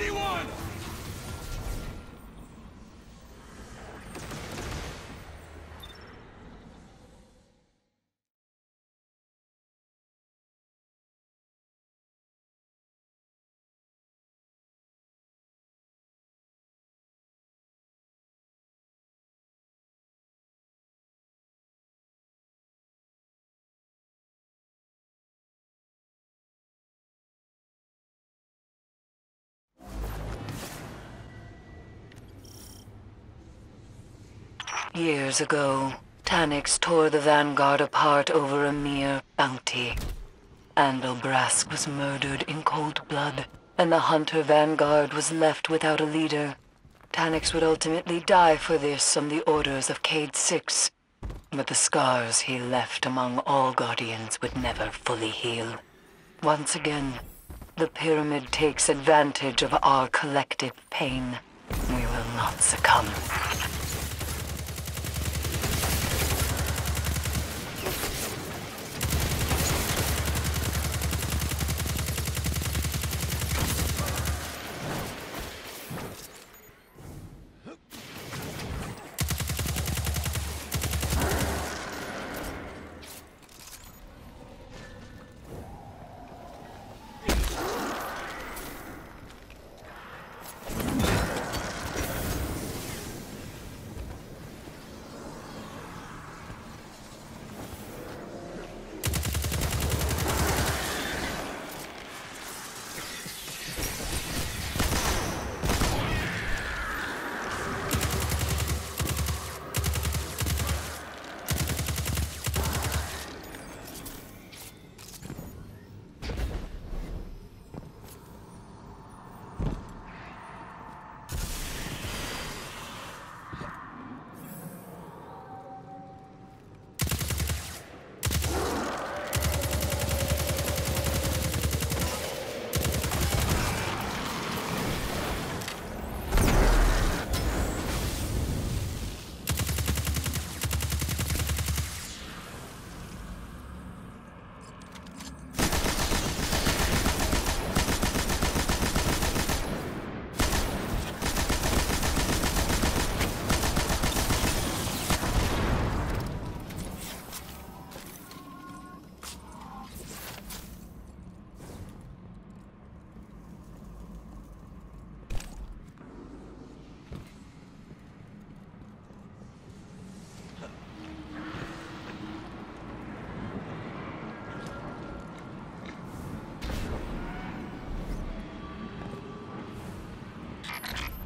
anyone! Years ago, Taniks tore the vanguard apart over a mere bounty. Andal Brask was murdered in cold blood, and the hunter vanguard was left without a leader. Taniks would ultimately die for this on the orders of Cayde-6, but the scars he left among all guardians would never fully heal. Once again, the pyramid takes advantage of our collective pain. We will not succumb.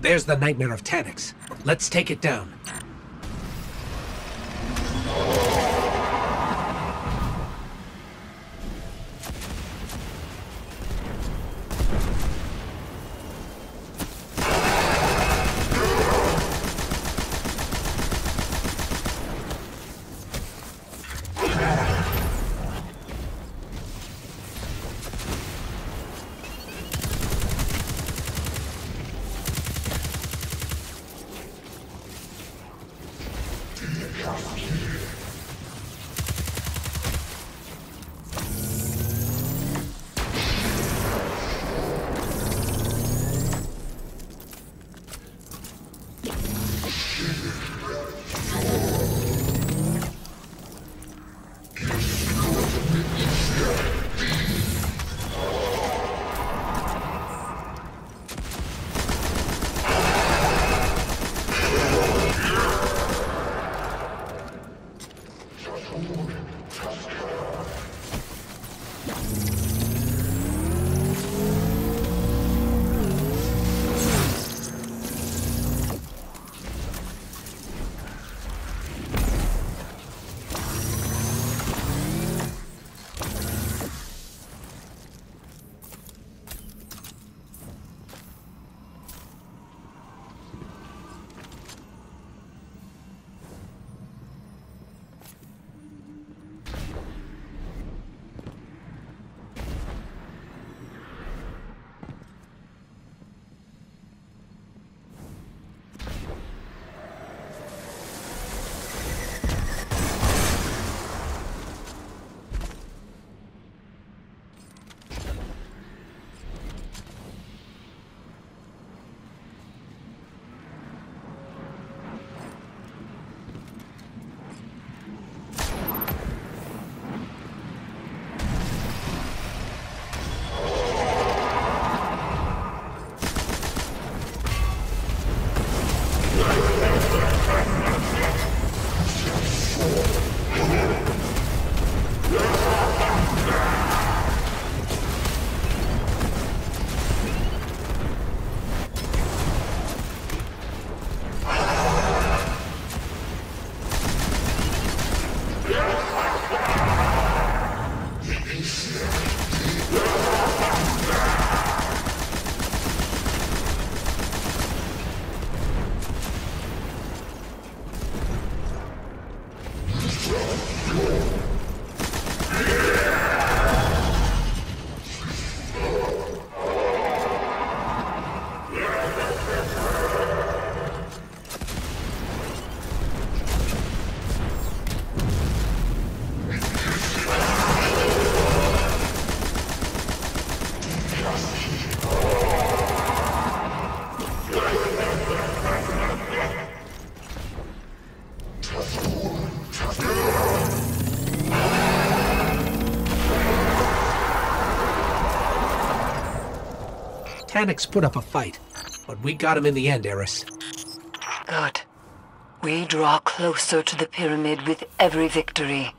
There's the nightmare of Taniks. Let's take it down. Taniks put up a fight, but we got him in the end, Eris. Good. We draw closer to the pyramid with every victory.